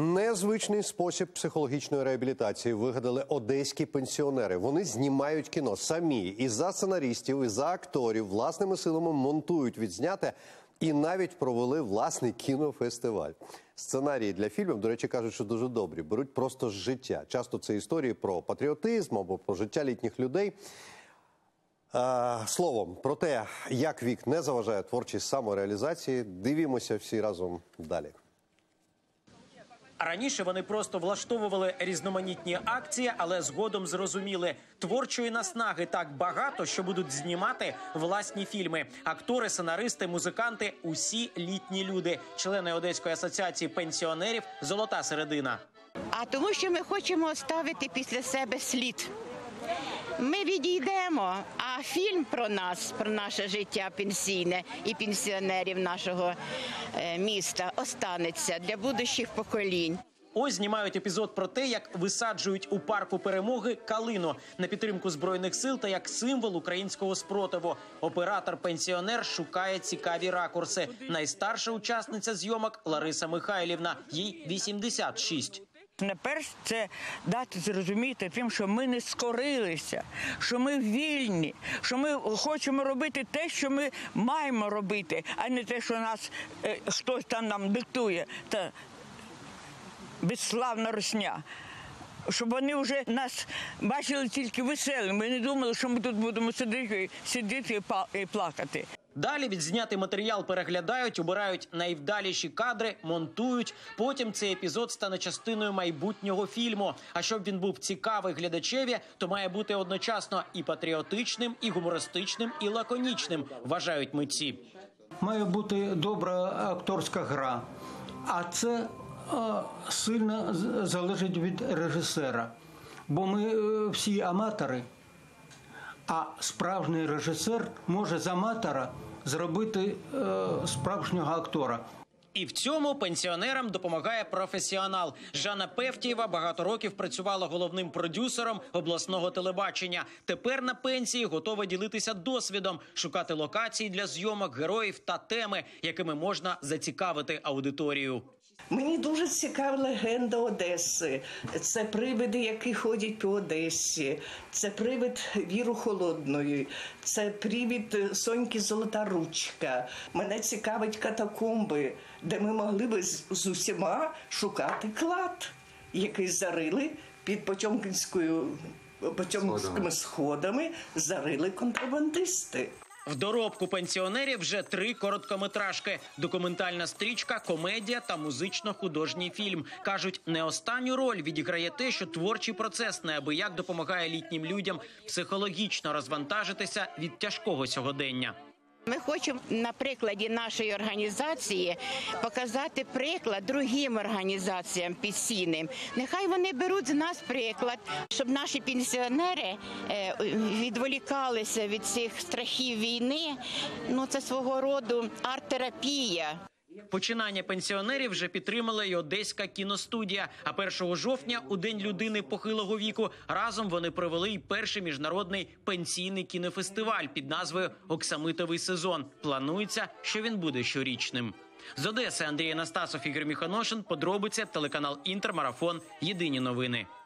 Незвичний спосіб психологічної реабілітації вигадали одеські пенсіонери. Вони знімають кіно самі. І за сценарістів, і за акторів власними силами монтують відзняте і навіть провели власний кінофестиваль. Сценарії для фільмів, до речі, кажуть, що дуже добрі. Беруть просто з життя. Часто це історії про патріотизм або про життя літніх людей. Словом, про те, як вік не заважає творчій самореалізації, дивімося всі разом далі. Раніше вони просто влаштовували різноманітні акції, але згодом зрозуміли – творчої наснаги так багато, що будуть знімати власні фільми. Актори, сценаристи, музиканти – усі літні люди. Члени Одеської асоціації пенсіонерів «Золота середина». А тому, що ми хочемо оставити після себе слід. Ми відійдемо, а фільм про нас, про наше життя пенсійне і пенсіонерів нашого міста останеться для будущих поколінь. Ось знімають епізод про те, як висаджують у парку Перемоги калину на підтримку Збройних сил та як символ українського спротиву. Оператор-пенсіонер шукає цікаві ракурси. Найстарша учасниця зйомок – Лариса Михайлівна. Їй 86. Найперше це дати зрозуміти тим, що ми не скорилися, що ми вільні, що ми хочемо робити те, що ми маємо робити, а не те, що нас хтось там нам диктує, та безславна русня. Щоб вони вже нас бачили тільки веселими, ми не думали, що ми тут будемо сидіти і плакати. Далі відзнятий матеріал переглядають, обирають найвдаліші кадри, монтують. Потім цей епізод стане частиною майбутнього фільму. А щоб він був цікавий глядачеві, то має бути одночасно і патріотичним, і гумористичним, і лаконічним, вважають митці. Має бути добра акторська гра, а це сильно залежить від режисера. Бо ми всі аматори, а справжній режисер може з аматора зробити справжнього актора. І в цьому пенсіонерам допомагає професіонал. Жанна Певтієва багато років працювала головним продюсером обласного телебачення. Тепер на пенсії готова ділитися досвідом, шукати локації для зйомок, героїв та теми, якими можна зацікавити аудиторію. Мені дуже цікава легенда Одеси. Це привиди, які ходять по Одесі. Це привид Віри Холодної. Це привид Соньки Золота Ручка. Мене цікавить катакомби, де ми могли б з усіма шукати клад, який зарили під Потьомкінськими сходами, зарили контрабандисти. В доробку пенсіонерів вже 3 короткометражки – документальна стрічка, комедія та музично-художній фільм. Кажуть, не останню роль відіграє те, що творчий процес неабияк допомагає літнім людям психологічно розвантажитися від тяжкого сьогодення. Ми хочемо на прикладі нашої організації показати приклад другим організаціям пенсійним. Нехай вони беруть з нас приклад, щоб наші пенсіонери відволікалися від цих страхів війни. Ну, це свого роду арт-терапія. Починання пенсіонерів вже підтримала й Одеська кіностудія. А 1 жовтня, у День людини похилого віку, разом вони провели й перший міжнародний пенсійний кінофестиваль під назвою «Оксамитовий сезон». Планується, що він буде щорічним. З Одеси Андрій Настасов і Герміханошин. Подробиці – телеканал «Інтермарафон». Єдині новини.